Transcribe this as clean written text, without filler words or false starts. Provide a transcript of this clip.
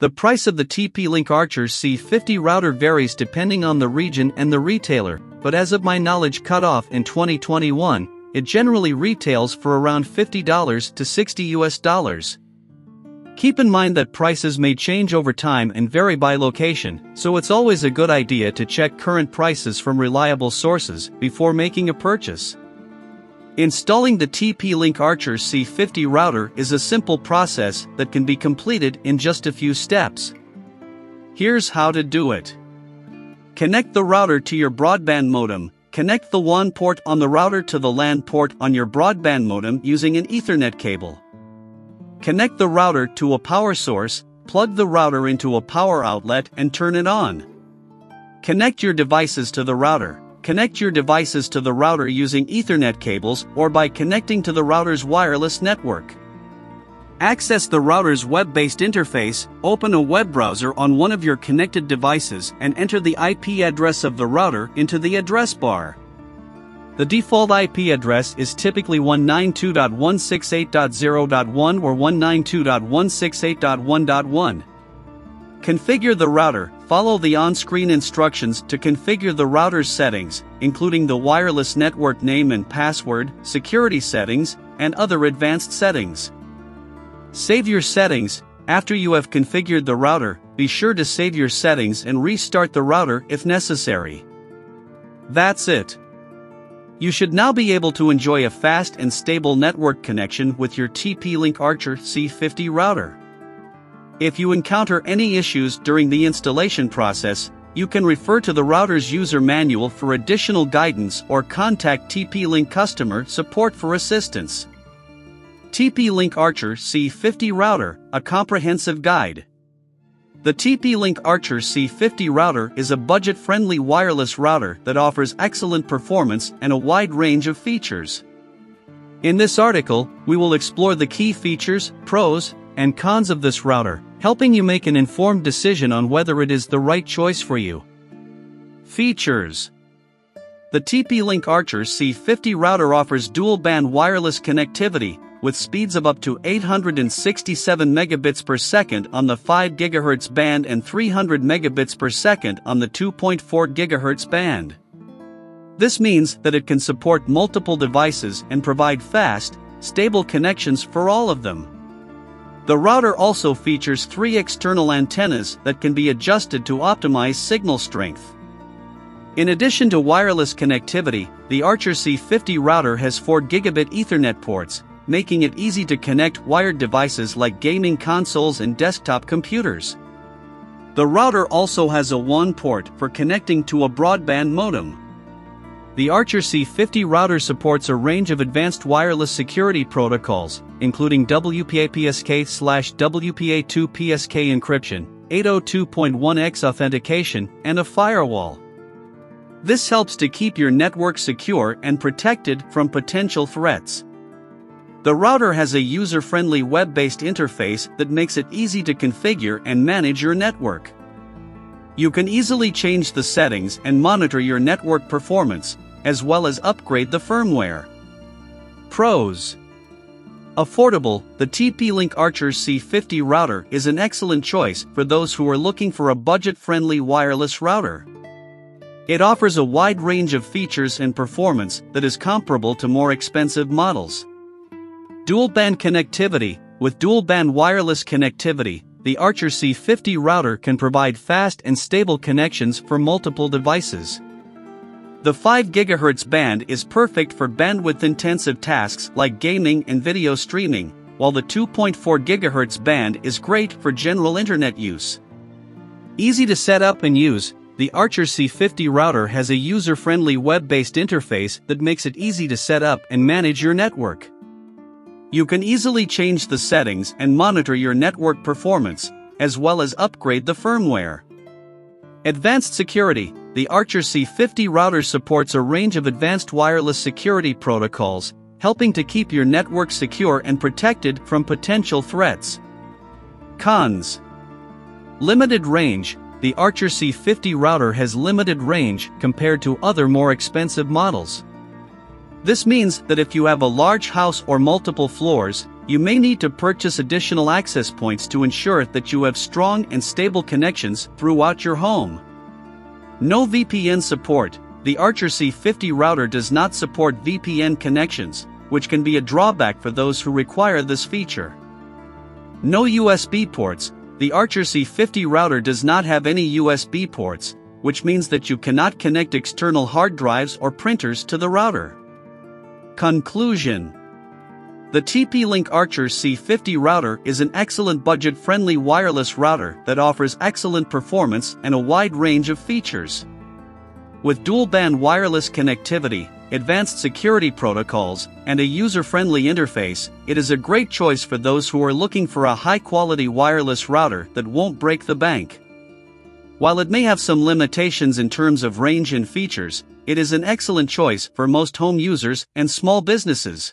The price of the TP-Link Archer C50 router varies depending on the region and the retailer, but as of my knowledge cutoff in 2021, it generally retails for around $50 to $60. Keep in mind that prices may change over time and vary by location, so it's always a good idea to check current prices from reliable sources before making a purchase. Installing the TP-Link Archer C50 router is a simple process that can be completed in just a few steps. Here's how to do it. Connect the router to your broadband modem. Connect the WAN port on the router to the LAN port on your broadband modem using an Ethernet cable. Connect the router to a power source, plug the router into a power outlet and turn it on. Connect your devices to the router. Connect your devices to the router using Ethernet cables or by connecting to the router's wireless network. Access the router's web-based interface, open a web browser on one of your connected devices and enter the IP address of the router into the address bar. The default IP address is typically 192.168.0.1 or 192.168.1.1. Configure the router. Follow the on-screen instructions to configure the router's settings, including the wireless network name and password, security settings, and other advanced settings. Save your settings. After you have configured the router, be sure to save your settings and restart the router if necessary. That's it. You should now be able to enjoy a fast and stable network connection with your TP-Link Archer C50 router. If you encounter any issues during the installation process, you can refer to the router's user manual for additional guidance or contact TP-Link customer support for assistance. TP-Link Archer C50 Router, a comprehensive guide. The TP-Link Archer C50 router is a budget-friendly wireless router that offers excellent performance and a wide range of features. In this article, we will explore the key features, pros, and cons of this router, helping you make an informed decision on whether it is the right choice for you. Features. The TP-Link Archer C50 router offers dual-band wireless connectivity, with speeds of up to 867 megabits per second on the 5 GHz band and 300 megabits per second on the 2.4 GHz band. This means that it can support multiple devices and provide fast, stable connections for all of them. The router also features 3 external antennas that can be adjusted to optimize signal strength. In addition to wireless connectivity, the Archer C50 router has 4 gigabit Ethernet ports, making it easy to connect wired devices like gaming consoles and desktop computers. The router also has a WAN port for connecting to a broadband modem. The Archer C50 router supports a range of advanced wireless security protocols, including WPA-PSK/WPA2PSK encryption, 802.1x authentication, and a firewall. This helps to keep your network secure and protected from potential threats. The router has a user-friendly web-based interface that makes it easy to configure and manage your network. You can easily change the settings and monitor your network performance, as well as upgrade the firmware. Pros. Affordable, the TP-Link Archer C50 router is an excellent choice for those who are looking for a budget-friendly wireless router. It offers a wide range of features and performance that is comparable to more expensive models. Dual-band connectivity. With dual-band wireless connectivity, the Archer C50 router can provide fast and stable connections for multiple devices. The 5 GHz band is perfect for bandwidth-intensive tasks like gaming and video streaming, while the 2.4 GHz band is great for general internet use. Easy to set up and use, the Archer C50 router has a user-friendly web-based interface that makes it easy to set up and manage your network. You can easily change the settings and monitor your network performance, as well as upgrade the firmware. Advanced security. The Archer C50 router supports a range of advanced wireless security protocols, helping to keep your network secure and protected from potential threats. Cons. Limited range. The Archer C50 router has limited range compared to other more expensive models. This means that if you have a large house or multiple floors, you may need to purchase additional access points to ensure that you have strong and stable connections throughout your home. No VPN support. The Archer C50 router does not support VPN connections, which can be a drawback for those who require this feature. No USB ports. The Archer C50 router does not have any USB ports, which means that you cannot connect external hard drives or printers to the router. Conclusion. The TP-Link Archer C50 router is an excellent budget-friendly wireless router that offers excellent performance and a wide range of features. With dual-band wireless connectivity, advanced security protocols, and a user-friendly interface, it is a great choice for those who are looking for a high-quality wireless router that won't break the bank. While it may have some limitations in terms of range and features, it is an excellent choice for most home users and small businesses.